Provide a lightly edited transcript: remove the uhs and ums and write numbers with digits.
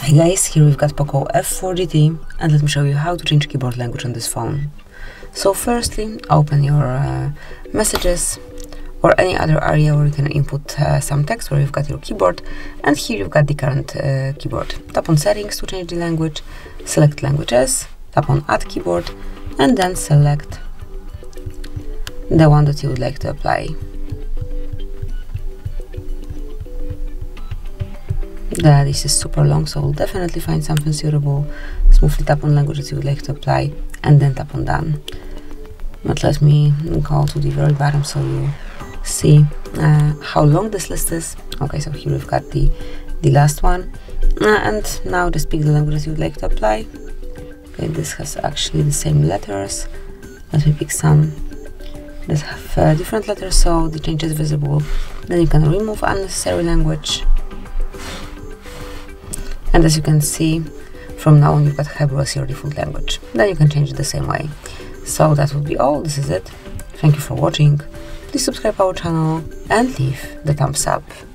Hi guys, here we've got Poco F4 GT and let me show you how to change keyboard language on this phone. So firstly, open your messages or any other area where you can input some text where you've got your keyboard, and here you've got the current keyboard. Tap on settings to change the language, select languages, tap on add keyboard and then select the one that you would like to apply. This is super long, so we'll definitely find something suitable. Smoothly tap on language that you would like to apply and then tap on done. But let me go to the very bottom so you see how long this list is. Okay, so here we've got the last one, and now just pick the language that you would like to apply. Okay, this has actually the same letters. Let me pick some that have different letters so the change is visible. Then you can remove unnecessary language. And as you can see, from now on you've got Hebrew as your default language. Then you can change it the same way. So that would be all. This is it. Thank you for watching. Please subscribe our channel and leave the thumbs up.